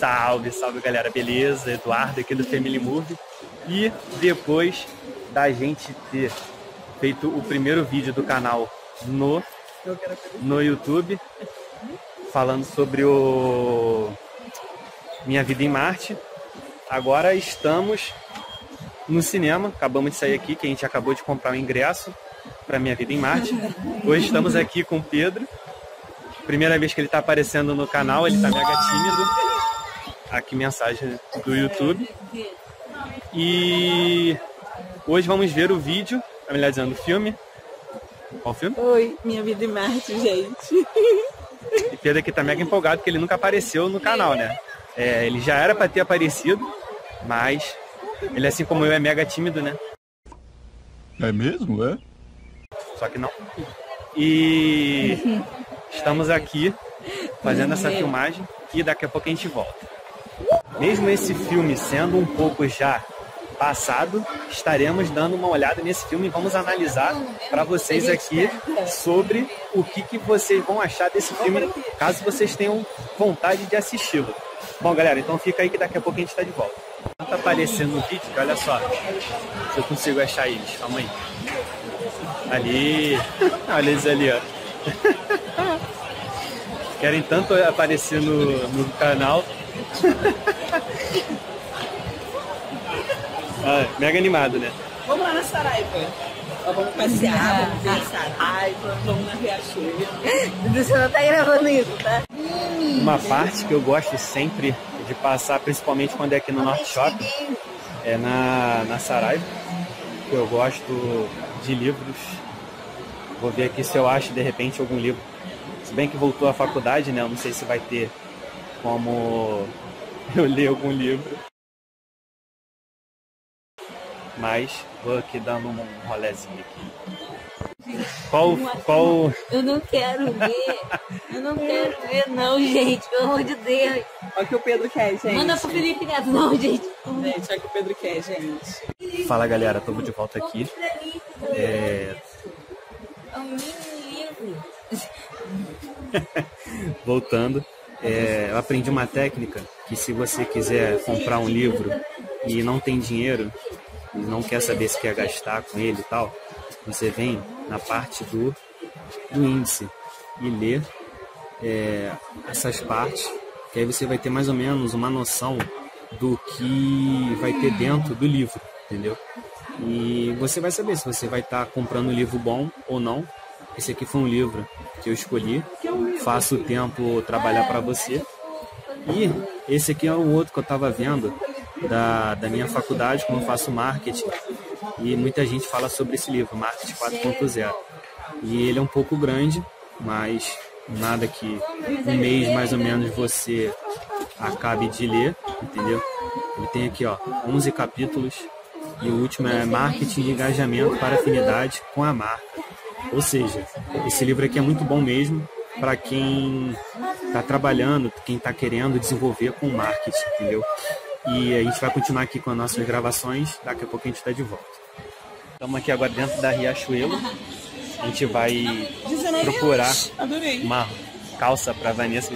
Salve, salve galera, beleza? Eduardo aqui do Family Movie. E depois da gente ter feito o primeiro vídeo do canal no YouTube, falando sobre o Minha Vida em Marte, agora estamos no cinema. Acabamos de sair aqui, que a gente acabou de comprar o ingresso para Minha Vida em Marte. Hoje estamos aqui com o Pedro. Primeira vez que ele está aparecendo no canal, ele está mega tímido. Aqui mensagem do YouTube. E hoje vamos ver o vídeo, melhor dizendo, o filme. Qual filme? Oi, Minha Vida em Marte, gente. E Pedro aqui tá mega empolgado porque ele nunca apareceu no canal, né? É, ele já era para ter aparecido, mas ele, assim como eu, é mega tímido, né? É mesmo, é? Só que não. E estamos aqui fazendo essa filmagem e daqui a pouco a gente volta. Mesmo esse filme sendo um pouco já passado, estaremos dando uma olhada nesse filme e vamos analisar para vocês aqui sobre o que vocês vão achar desse filme, caso vocês tenham vontade de assisti-lo. Bom, galera, então fica aí que daqui a pouco a gente está de volta. Tá aparecendo o vídeo, olha só, se eu consigo achar eles, calma aí. Ali, olha eles ali, ó. Querem tanto aparecer no canal. Ah, mega animado, né? Vamos lá na Saraiva. Vamos passear, vamos na Saraiva, vamos na Riachuelo. Você não tá gravando isso, tá? Uma parte que eu gosto sempre de passar, principalmente quando é aqui no North Shopping, é na Saraiva. Eu gosto de livros. Vou ver aqui se eu acho, de repente, algum livro. Se bem que voltou à faculdade, né? Eu não sei se vai ter como eu ler algum livro. Mas vou aqui dando um rolezinho aqui. Qual... Eu não quero ver. Eu não quero ver, não, gente. Pelo amor de Deus. Olha o que o Pedro quer, gente. Manda pro Felipe Neto, não, gente. Gente, olha o que o Pedro quer, gente. Fala, galera. Tô de volta aqui. Voltando, eu aprendi uma técnica que, se você quiser comprar um livro e não tem dinheiro e não quer saber se quer gastar com ele e tal, você vem na parte do índice e lê essas partes, que aí você vai ter mais ou menos uma noção do que vai ter dentro do livro, entendeu? E você vai saber se você vai estar comprando um livro bom ou não. Esse aqui foi um livro que eu escolhi, Faço o Tempo Trabalhar para Você. E esse aqui é um outro que eu estava vendo da minha faculdade, como eu faço marketing. E muita gente fala sobre esse livro, Marketing 4.0. E ele é um pouco grande, mas nada que um mês mais ou menos você acabe de ler, entendeu? Ele tem aqui, ó, 11 capítulos. E o último é Marketing de Engajamento para Afinidade com a Marca. Ou seja, esse livro aqui é muito bom mesmo para quem está trabalhando, quem está querendo desenvolver com marketing, entendeu? E a gente vai continuar aqui com as nossas gravações, daqui a pouco a gente está de volta. Estamos aqui agora dentro da Riachuelo, a gente vai procurar uma calça para Vanessa.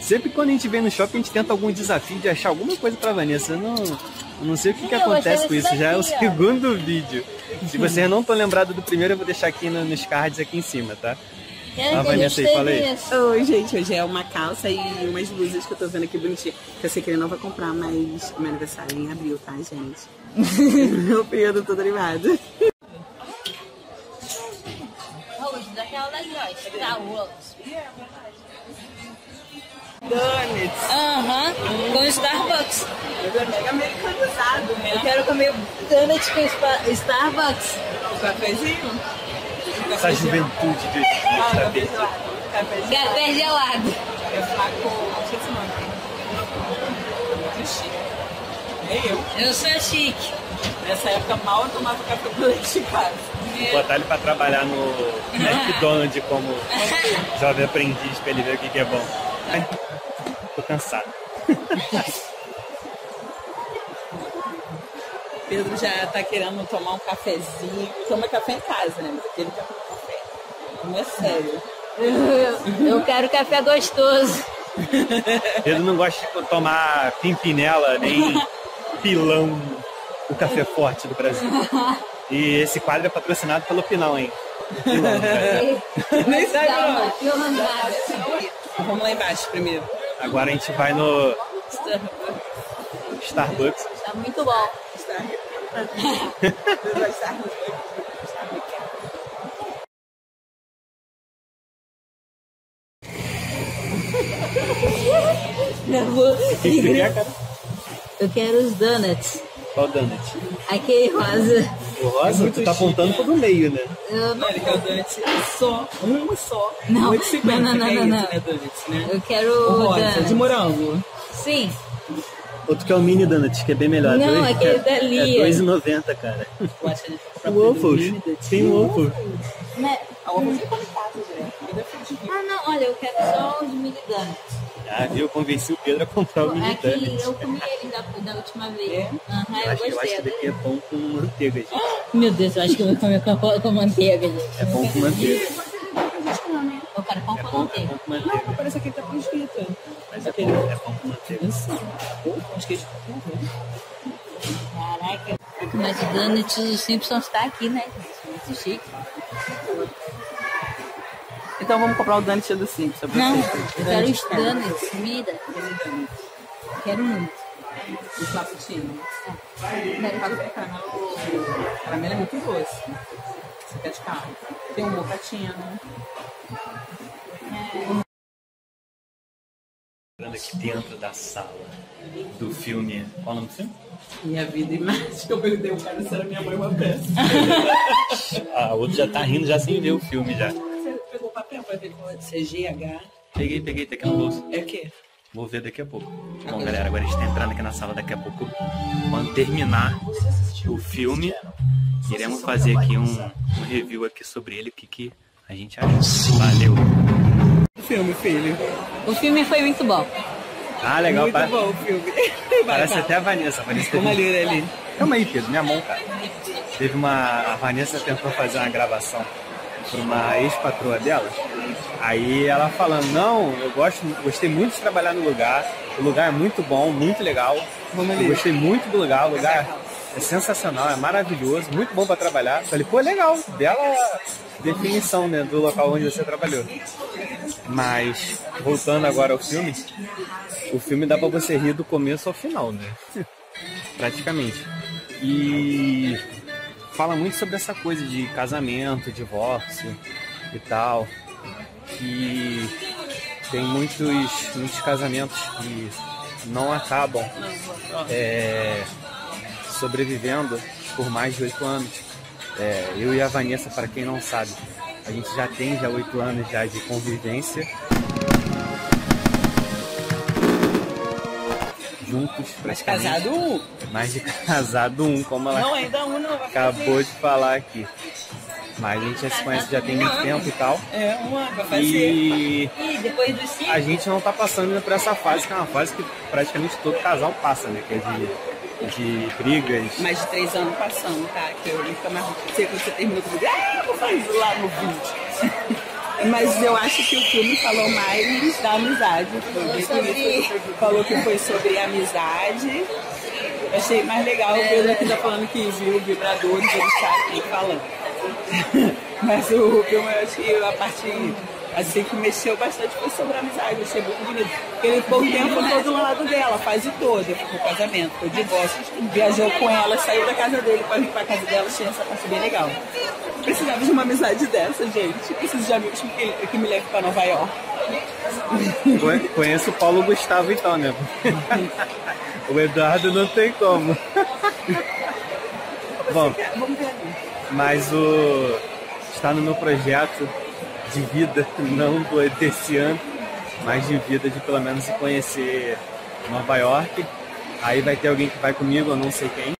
Sempre quando a gente vem no shopping, a gente tenta algum desafio de achar alguma coisa para Vanessa. Eu não sei o que acontece com isso, já é o segundo vídeo. Se vocês não estão lembrados do primeiro, eu vou deixar aqui nos cards aqui em cima, tá? A Vanessa aí, fala aí. Oi, gente, hoje é uma calça e umas blusas que eu tô vendo aqui bonitinha. Eu sei que ele não vai comprar, mas meu aniversário é em abril, tá, gente? Meu período todo animado. Donuts. Aham, com Starbucks. Eu tô mega americanizado, né? Eu quero comer donuts com Starbucks. Um cafezinho? Essa juventude de café gelado. Café gelado. Eu faço com... Esqueci o nome. De chique. Eu sou chique. Nessa época mal eu tomava café com leite de casa. Botar ele pra trabalhar no McDonald's como jovem aprendiz pra ele ver o que é bom. Tô cansado. Pedro já tá querendo tomar um cafezinho. Toma café em casa, né? Ele quer tomar café. Não é sério. Eu quero café gostoso. Pedro não gosta de tomar pimpinela nem Pilão, o café forte do Brasil. E esse quadro é patrocinado pelo Pilão, hein? Pilão, nem sabe não. Vamos lá embaixo primeiro. Agora a gente vai no Starbucks. Tá muito bom. Eu quero os donuts. Qual donut? Aquele rosa. O rosa? É, tu tá apontando pro meio, né? Não, ele quer o donut só. Um só. Não, não. Eu quero o rosa, donut de morango. Sim. Outro que é o mini donut, que é bem melhor. Não, dois, aquele é, dali. É R$2,90, cara. O waffles. Tem o waffles. A waffles é complicado, gente. Ah, não. Olha, eu quero só os mini donuts. Ah, viu? Eu convenci o Pedro a comprar o mini donut. Eu comi ele da última vez. É? Uhum, eu gostei. Eu acho que daqui é pão com manteiga, gente. Meu Deus, eu acho que eu vou comer com manteiga, gente. É pão com manteiga. Eu quero pão com manteiga. Não, parece que ele tá com escrita. Mas é pão com manteiga. Caraca. Mas o donut dos Simpsons tá aqui, né? Muito chique. Então vamos comprar o donut do Simpsons. Não, eu quero os donuts, comida. Quero muito. O cappuccino. O caramelo é muito doce. Você quer de carro. Tem um bocatino. Aqui dentro da sala do filme. Qual é o nome do filme? Minha Vida em Marte. Eu perguntei o cara se era minha mãe uma peça. Ah, o outro já tá rindo, já sem ver o filme já. Pegou o papel pra ver qual é de CGH? Peguei, tá aqui no bolso. É o quê? Vou ver daqui a pouco. Bom, galera, agora a gente tá entrando aqui na sala. Daqui a pouco, quando terminar o filme, iremos fazer aqui um review aqui sobre ele, o que a gente achou. Valeu! O filme, filho. O filme foi muito bom. Ah, legal, muito bom o filme. Parece até a Vanessa. Como a Lira ali. Calma aí, Pedro, minha mão, cara. Teve uma... A Vanessa tentou fazer uma gravação para uma ex-patroa dela, aí ela falando, não, eu gostei muito de trabalhar no lugar, o lugar é muito bom, muito legal, eu gostei muito do lugar, o lugar é sensacional, é maravilhoso, muito bom para trabalhar. Eu falei, pô, legal, bela definição, né, do local onde você trabalhou. Mas, voltando agora ao filme, o filme dá para você rir do começo ao final, né, praticamente. E... fala muito sobre essa coisa de casamento, divórcio e tal. E tem muitos casamentos que não acabam sobrevivendo por mais de 8 anos. É, eu e a Vanessa, para quem não sabe, a gente já tem 8 anos já de convivência juntos, praticamente. Mais casado um. Mais de casado um, como ela não, ainda um não acabou de falar aqui. Mas a gente já se conhece já tem muito tempo e tal. É, um ano pra fazer. E depois do 5... A gente não tá passando por essa fase, que é uma fase que praticamente todo casal passa, né? Que é de brigas. Mais de 3 anos passando, tá? Que eu nunca mais sei quando você terminou comigo. Ah, vou fazer isso lá no vídeo. Mas eu acho que o filme falou mais da amizade. Falou que foi sobre amizade. Eu achei mais legal o Pedro aqui tá falando que viu vibradores, ele está aqui falando. Mas o filme, eu acho que a parte assim que mexeu bastante foi sobre a amizade. Eu achei muito bonito. Ele por tempo todo do lado dela, faz o todo. Foi o casamento, foi o divórcio. Viajou com ela, saiu da casa dele para vir para a casa dela. Achei essa parte bem legal. Precisava de uma amizade dessa, gente. Preciso de amigos que me levem para Nova York. Conheço o Paulo Gustavo então, né? O Eduardo não tem como. Bom, mas o... está no meu projeto de vida, não desse ano, mas de vida, de pelo menos conhecer Nova York. Aí vai ter alguém que vai comigo, eu não sei quem.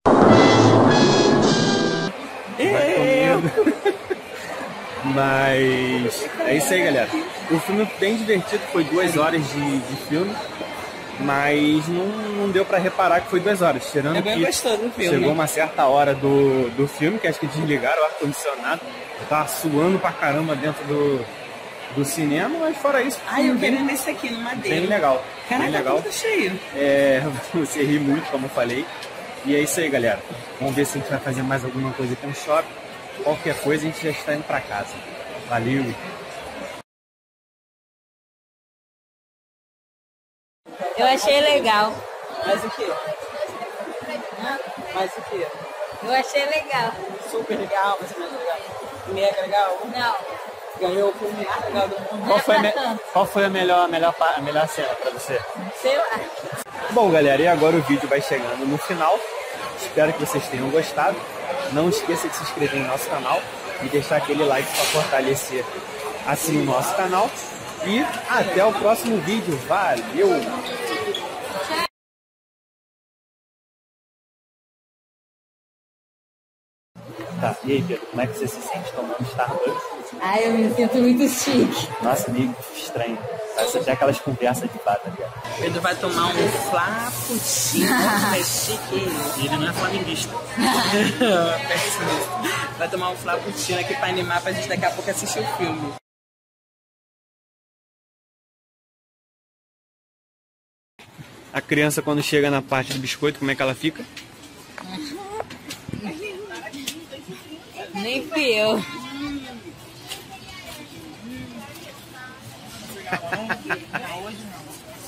Mas é isso aí, galera. O filme bem divertido, foi 2 horas de filme, mas não deu pra reparar que foi 2 horas. Tirando é bem que gostoso, filme. Chegou uma certa hora do filme, que acho que desligaram o ar-condicionado. Eu tava suando pra caramba dentro do do cinema, mas fora isso... Ah, eu quero nesse aqui, no Madeira. Bem legal. Caraca, bem legal. Tá cheio. É, você ri muito, como eu falei. E é isso aí, galera. Vamos ver se a gente vai fazer mais alguma coisa aqui no shopping. Qualquer coisa, a gente já está indo para casa. Valeu! Eu achei legal. Mas o quê? Mas o quê? Eu achei legal. Super legal, mas é mais legal. Mega legal? Não. Ganhou o filme mais legal do mundo. Qual foi a melhor cena pra você? Sei lá. Bom, galera, e agora o vídeo vai chegando no final. Espero que vocês tenham gostado. Não esqueça de se inscrever no nosso canal e deixar aquele like para fortalecer assim o nosso canal. E até o próximo vídeo. Valeu! Tá. E aí, Pedro, como é que você se sente tomando Starbucks? Ah, eu me sinto muito chique. Nossa, meio estranho. Parece até aquelas conversas de bar, tá ligado? Pedro vai tomar um flaputinho, é chique. Ele não é flamenguista. Vai tomar um flaputinho aqui pra animar, pra gente daqui a pouco assistir o filme. A criança, quando chega na parte do biscoito, como é que ela fica? Nem fui eu.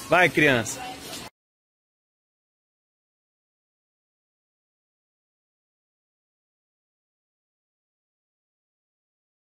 Vai, criança.